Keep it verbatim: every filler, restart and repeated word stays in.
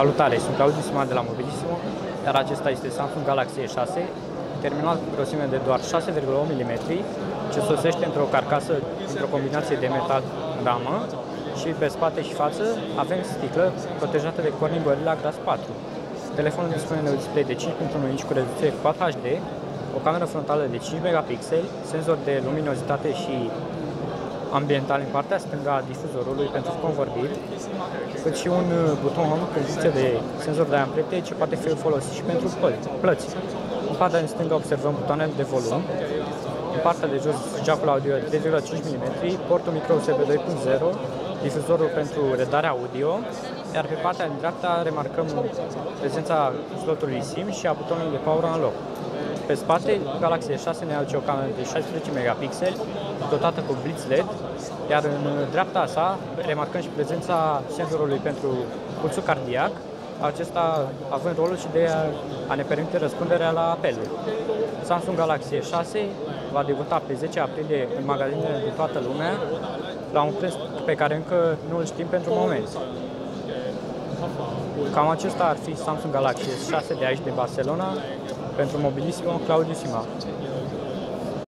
Salutare, sunt Claudiu Șimar de la Mobilissimo, iar acesta este Samsung Galaxy S șase, terminal cu grosime de doar șase virgulă opt milimetri, ce sosește într-o carcasă, într-o combinație de metal-ramă și pe spate și față avem sticlă protejată de Corning Gorilla Glass patru. Telefonul dispune de un display de cinci virgulă unu inci cu rezoluție patru H D, o cameră frontală de cinci megapixeli, senzor de luminozitate și ambiental în partea stângă a difuzorului pentru convorbiri, cât și un buton home cu funcție de senzor de amprente ce poate fi folosit și pentru plăți. În partea din stângă observăm butoanele de volum, în partea de jos jack-ul audio trei virgulă cinci milimetri, portul micro U S B doi punct zero, difuzorul pentru redarea audio, iar pe partea din dreapta remarcăm prezența slotului SIM și a butonului de power on lock. Pe spate, Galaxy S șase ne aduce o cameră de șaisprezece megapixeli, dotată cu blitz L E D, iar în dreapta sa remarcăm și prezența senzorului pentru pulsul cardiac, acesta având rolul și de a ne permite răspunderea la apeluri. Samsung Galaxy S șase va debuta pe zece aprilie în magazinele din toată lumea, la un preț pe care încă nu îl știm pentru moment. Cam acesta ar fi Samsung Galaxy S șase de aici, de Barcelona. Pentru Mobilissimo, Claudiu Șimar.